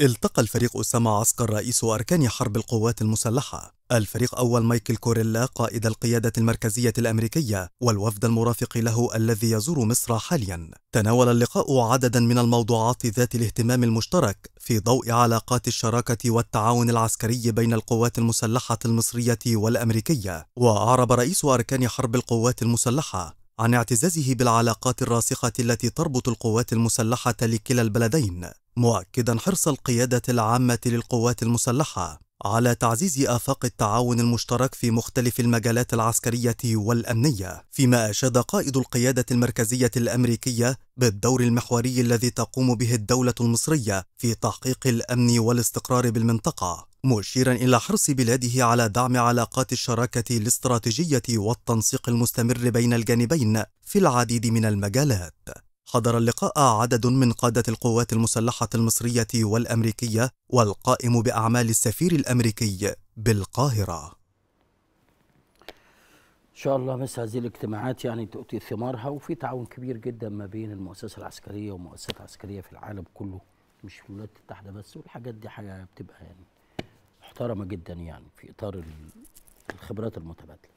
التقى الفريق أسامة عسكر رئيس أركان حرب القوات المسلحة، الفريق أول مايكل كوريلا قائد القيادة المركزية الأمريكية والوفد المرافق له الذي يزور مصر حاليا. تناول اللقاء عددا من الموضوعات ذات الاهتمام المشترك في ضوء علاقات الشراكة والتعاون العسكري بين القوات المسلحة المصرية والأمريكية. وأعرب رئيس أركان حرب القوات المسلحة عن اعتزازه بالعلاقات الراسخة التي تربط القوات المسلحة لكلا البلدين، مؤكدا حرص القيادة العامة للقوات المسلحة على تعزيز آفاق التعاون المشترك في مختلف المجالات العسكرية والأمنية. فيما أشاد قائد القيادة المركزية الأمريكية بالدور المحوري الذي تقوم به الدولة المصرية في تحقيق الأمن والاستقرار بالمنطقة، مشيرا إلى حرص بلاده على دعم علاقات الشراكة الاستراتيجية والتنسيق المستمر بين الجانبين في العديد من المجالات. حضر اللقاء عدد من قادة القوات المسلحة المصرية والأمريكية والقائم بأعمال السفير الأمريكي بالقاهرة. إن شاء الله مثل هذه الاجتماعات يعني تؤتي ثمارها، وفي تعاون كبير جدا ما بين المؤسسة العسكرية ومؤسسات عسكرية في العالم كله، مش في الولايات المتحدة بس، والحاجات دي حاجة بتبقى يعني محترمة جدا يعني في إطار الخبرات المتبادلة.